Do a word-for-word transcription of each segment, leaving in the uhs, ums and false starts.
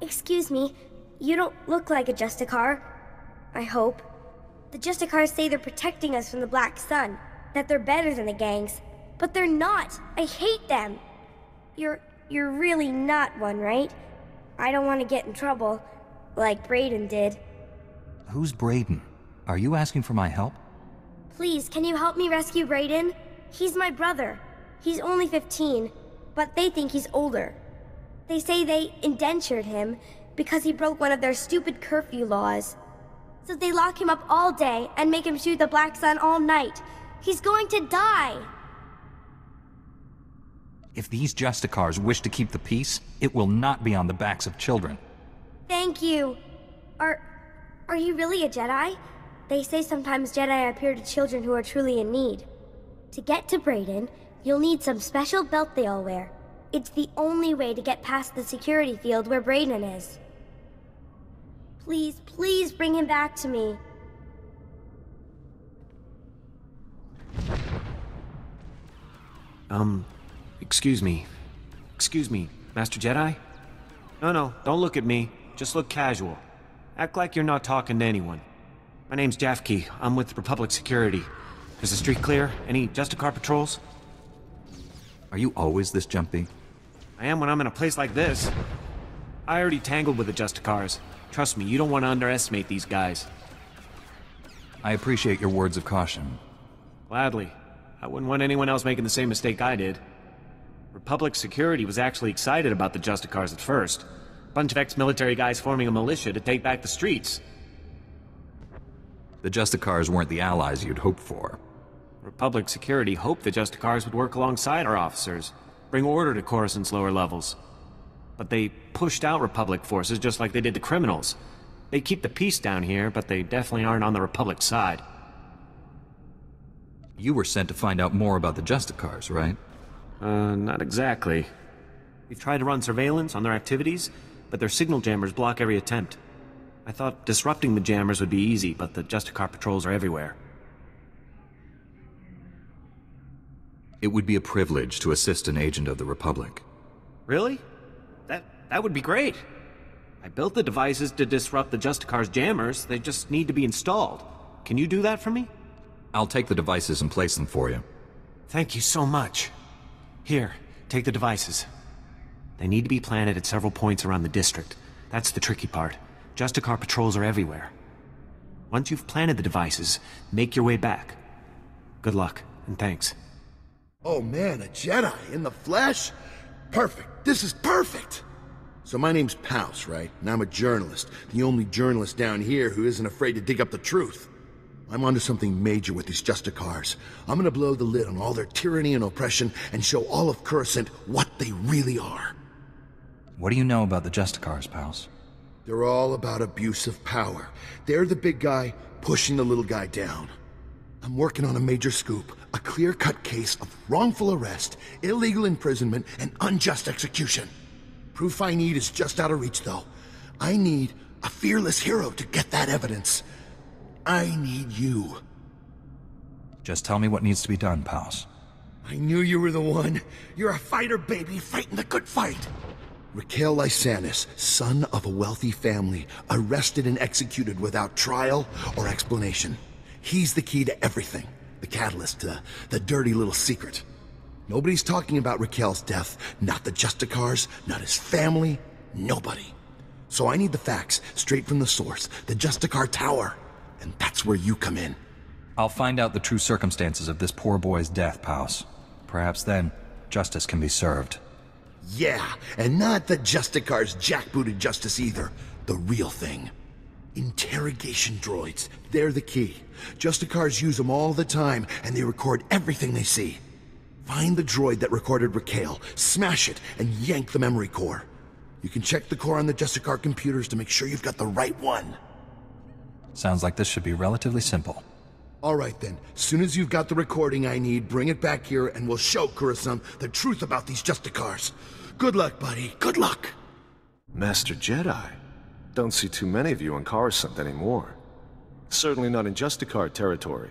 Excuse me, you don't look like a Justicar. I hope. The Justicars say they're protecting us from the Black Sun, that they're better than the gangs, but they're not. I hate them. You're, you're really not one, right? I don't want to get in trouble, like Braedon did. Who's Braedon? Are you asking for my help? Please, can you help me rescue Braedon? He's my brother. He's only fifteen, but they think he's older. They say they indentured him because he broke one of their stupid curfew laws. So they lock him up all day and make him shoot the Black Sun all night. He's going to die! If these Justicars wish to keep the peace, it will not be on the backs of children. Thank you. Are... are you really a Jedi? They say sometimes Jedi appear to children who are truly in need. To get to Braedon, you'll need some special belt they all wear. It's the only way to get past the security field where Braedon is. Please, please bring him back to me. Um, excuse me. Excuse me, Master Jedi? No, no, don't look at me. Just look casual. Act like you're not talking to anyone. My name's Jaffkee. I'm with Republic Security. Is the street clear? Any Justicar patrols? Are you always this jumpy? I am when I'm in a place like this. I already tangled with the Justicars. Trust me, you don't want to underestimate these guys. I appreciate your words of caution. Gladly. I wouldn't want anyone else making the same mistake I did. Republic Security was actually excited about the Justicars at first. A bunch of ex-military guys forming a militia to take back the streets. The Justicars weren't the allies you'd hoped for. Republic Security hoped the Justicars would work alongside our officers, bring order to Coruscant's lower levels. But they pushed out Republic forces just like they did the criminals. They keep the peace down here, but they definitely aren't on the Republic side. You were sent to find out more about the Justicars, right? Uh, not exactly. We've tried to run surveillance on their activities, but their signal jammers block every attempt. I thought disrupting the jammers would be easy, but the Justicar patrols are everywhere. It would be a privilege to assist an agent of the Republic. Really? That, that would be great. I built the devices to disrupt the Justicar's jammers. They just need to be installed. Can you do that for me? I'll take the devices and place them for you. Thank you so much. Here, take the devices. They need to be planted at several points around the district. That's the tricky part. Justicar patrols are everywhere. Once you've planted the devices, make your way back. Good luck, and thanks. Oh man, a Jedi in the flesh? Perfect. This is perfect! So my name's Paus, right? And I'm a journalist. The only journalist down here who isn't afraid to dig up the truth. I'm onto something major with these Justicars. I'm gonna blow the lid on all their tyranny and oppression and show all of Coruscant what they really are. What do you know about the Justicars, Paus? They're all about abuse of power. They're the big guy pushing the little guy down. I'm working on a major scoop, a clear-cut case of wrongful arrest, illegal imprisonment, and unjust execution. Proof I need is just out of reach, though. I need a fearless hero to get that evidence. I need you. Just tell me what needs to be done, Paus. I knew you were the one. You're a fighter, baby, fighting the good fight. Rikael Lysannis, son of a wealthy family, arrested and executed without trial or explanation. He's the key to everything. The catalyst, uh, the dirty little secret. Nobody's talking about Raquel's death. Not the Justicars, not his family, nobody. So I need the facts, straight from the source, the Justicar Tower. And that's where you come in. I'll find out the true circumstances of this poor boy's death, Paus. Perhaps then, justice can be served. Yeah, and not the Justicar's jackbooted justice either. The real thing. Interrogation droids. They're the key. Justicars use them all the time, and they record everything they see. Find the droid that recorded Raquel, smash it, and yank the memory core. You can check the core on the Justicar computers to make sure you've got the right one. Sounds like this should be relatively simple. All right then, as soon as you've got the recording I need, bring it back here and we'll show Coruscant the truth about these Justicars. Good luck, buddy. Good luck! Master Jedi? Don't see too many of you in Coruscant anymore. Certainly not in Justicar territory.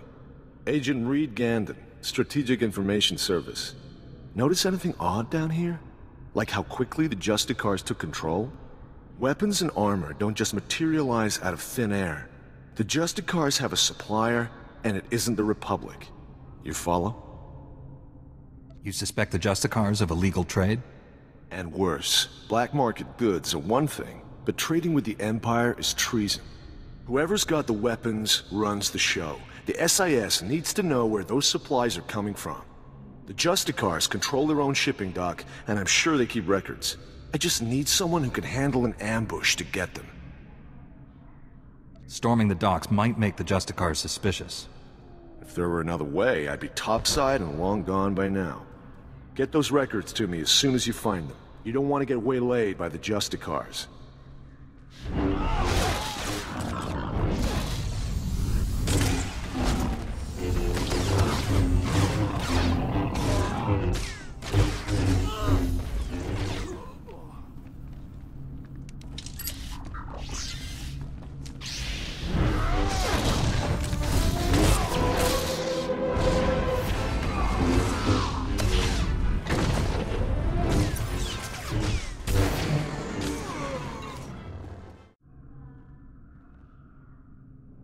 Agent Reed Gandon, Strategic Information Service. Notice anything odd down here? Like how quickly the Justicars took control? Weapons and armor don't just materialize out of thin air. The Justicars have a supplier, and it isn't the Republic. You follow? You suspect the Justicars of illegal trade? And worse. Black market goods are one thing, but trading with the Empire is treason. Whoever's got the weapons runs the show. The S I S needs to know where those supplies are coming from. The Justicars control their own shipping dock, and I'm sure they keep records. I just need someone who can handle an ambush to get them. Storming the docks might make the Justicars suspicious. If there were another way, I'd be topside and long gone by now. Get those records to me as soon as you find them. You don't want to get waylaid by the Justicars.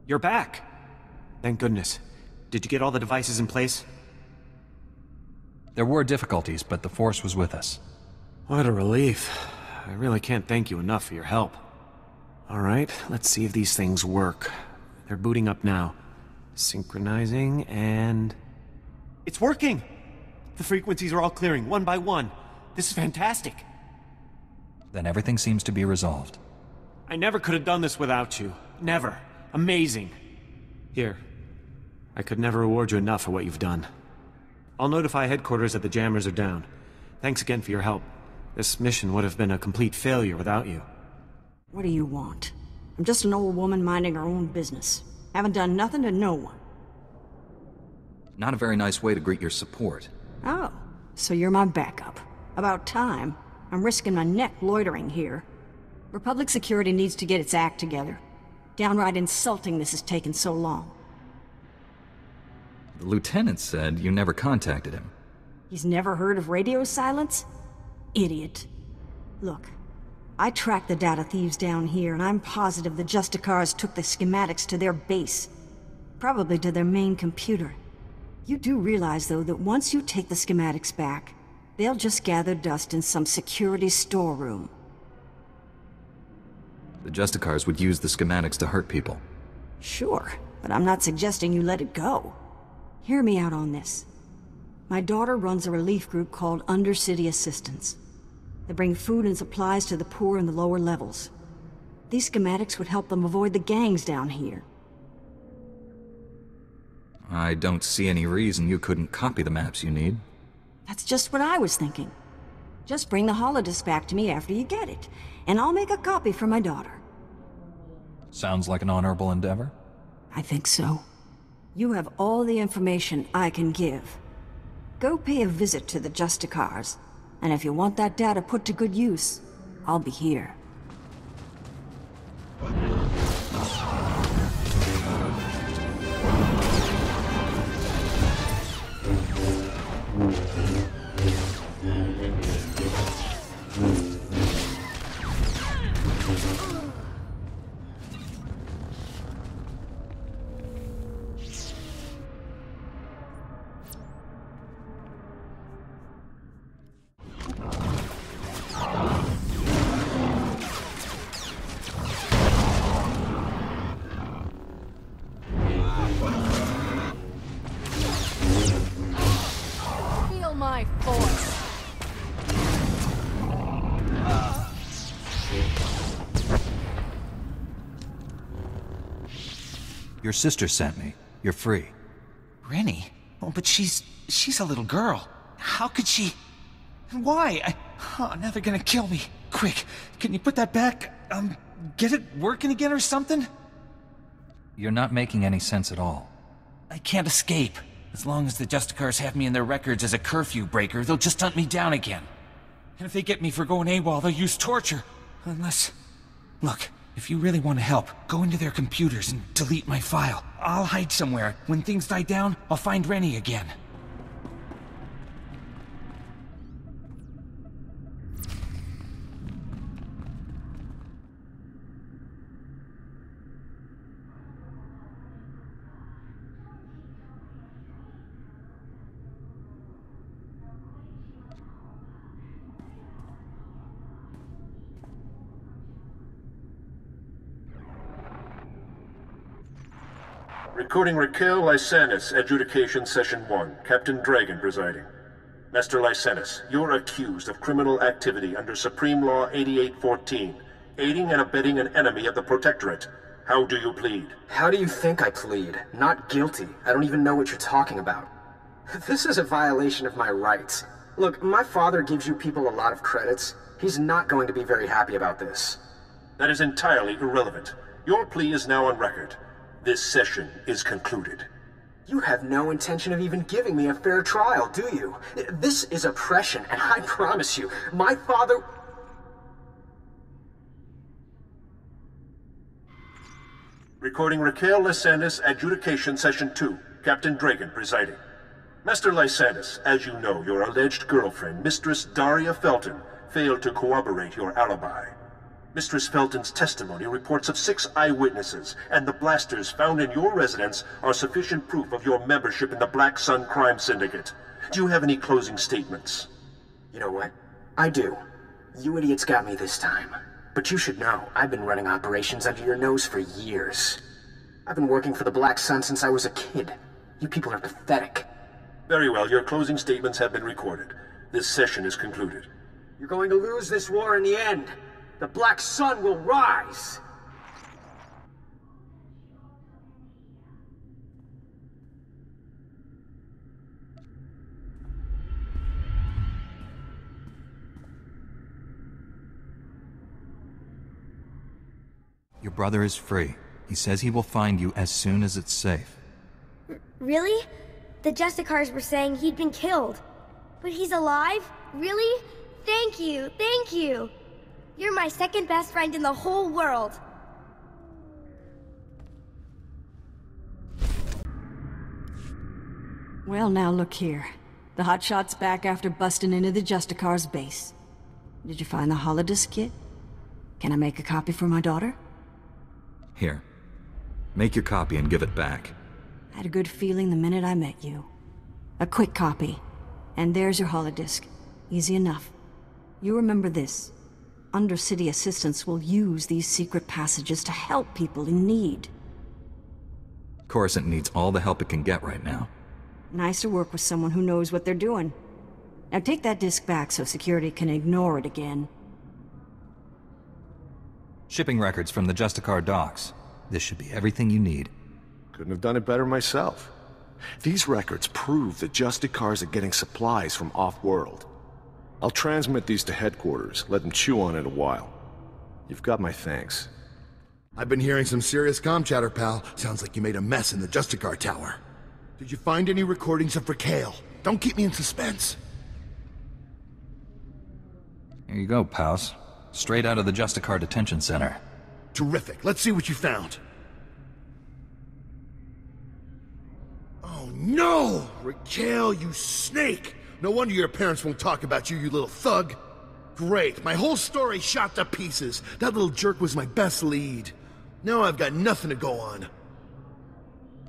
You're back! Thank goodness. Did you get all the devices in place? There were difficulties, but the Force was with us. What a relief. I really can't thank you enough for your help. Alright, let's see if these things work. They're booting up now. Synchronizing and... It's working! The frequencies are all clearing, one by one. This is fantastic! Then everything seems to be resolved. I never could have done this without you. Never. Amazing. Here. I could never reward you enough for what you've done. I'll notify headquarters that the jammers are down. Thanks again for your help. This mission would have been a complete failure without you. What do you want? I'm just an old woman minding her own business. Haven't done nothing to no one. Not a very nice way to greet your support. Oh, so you're my backup. About time. I'm risking my neck loitering here. Republic Security needs to get its act together. Downright insulting this has taken so long. The lieutenant said you never contacted him. He's never heard of radio silence? Idiot. Look, I tracked the data thieves down here, and I'm positive the Justicars took the schematics to their base. Probably to their main computer. You do realize, though, that once you take the schematics back, they'll just gather dust in some security storeroom. The Justicars would use the schematics to hurt people. Sure, but I'm not suggesting you let it go. Hear me out on this. My daughter runs a relief group called Undercity Assistants. They bring food and supplies to the poor in the lower levels. These schematics would help them avoid the gangs down here. I don't see any reason you couldn't copy the maps you need. That's just what I was thinking. Just bring the holodisk back to me after you get it, and I'll make a copy for my daughter. Sounds like an honorable endeavor? I think so. You have all the information I can give. Go pay a visit to the Justicars, and if you want that data put to good use, I'll be here. Your sister sent me. You're free. Rennie? Oh, but she's... she's a little girl. How could she... and why? I... oh, now they're gonna kill me. Quick, can you put that back? Um, get it working again or something? You're not making any sense at all. I can't escape. As long as the Justicars have me in their records as a curfew breaker, they'll just hunt me down again. And if they get me for going AWOL, they'll use torture. Unless... look. If you really want to help, go into their computers and delete my file. I'll hide somewhere. When things die down, I'll find Rennie again. Recording Rikael Lysannis, Adjudication Session one, Captain Dragan presiding. Master Lysannis, you're accused of criminal activity under Supreme Law eighty-eight fourteen, aiding and abetting an enemy of the Protectorate. How do you plead? How do you think I plead? Not guilty. I don't even know what you're talking about. This is a violation of my rights. Look, my father gives you people a lot of credits. He's not going to be very happy about this. That is entirely irrelevant. Your plea is now on record. This session is concluded. You have no intention of even giving me a fair trial, do you? This is oppression, and I promise you, my father... Recording Rikael Lysannis, Adjudication Session two, Captain Dragan presiding. Master Lysannis, as you know, your alleged girlfriend, Mistress Daria Felton, failed to corroborate your alibi. Mistress Felton's testimony reports of six eyewitnesses, and the blasters found in your residence are sufficient proof of your membership in the Black Sun Crime Syndicate. Do you have any closing statements? You know what? I do. You idiots got me this time. But you should know, I've been running operations under your nose for years. I've been working for the Black Sun since I was a kid. You people are pathetic. Very well, your closing statements have been recorded. This session is concluded. You're going to lose this war in the end. The Black Sun will rise! Your brother is free. He says he will find you as soon as it's safe. R- really? The Justicars were saying he'd been killed. But he's alive? Really? Thank you, thank you! You're my second best friend in the whole world! Well, now look here. The hotshot's back after busting into the Justicar's base. Did you find the holodisc kit? Can I make a copy for my daughter? Here. Make your copy and give it back. I had a good feeling the minute I met you. A quick copy. And there's your holodisc. Easy enough. You remember this. Undercity Assistants will use these secret passages to help people in need. Coruscant needs all the help it can get right now. Nice to work with someone who knows what they're doing. Now take that disc back so security can ignore it again. Shipping records from the Justicar docks. This should be everything you need. Couldn't have done it better myself. These records prove that Justicars are getting supplies from off-world. I'll transmit these to headquarters, let them chew on it a while. You've got my thanks. I've been hearing some serious comm chatter, pal. Sounds like you made a mess in the Justicar Tower. Did you find any recordings of Raquel? Don't keep me in suspense. Here you go, Paus. Straight out of the Justicar Detention Center. Terrific. Let's see what you found. Oh no! Raquel, you snake! No wonder your parents won't talk about you, you little thug. Great, my whole story shot to pieces. That little jerk was my best lead. Now I've got nothing to go on.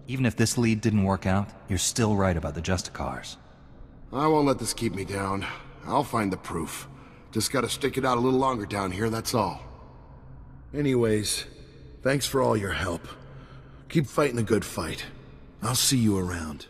Even if this lead didn't work out, you're still right about the Justicars. I won't let this keep me down. I'll find the proof. Just gotta stick it out a little longer down here, that's all. Anyways, thanks for all your help. Keep fighting the good fight. I'll see you around.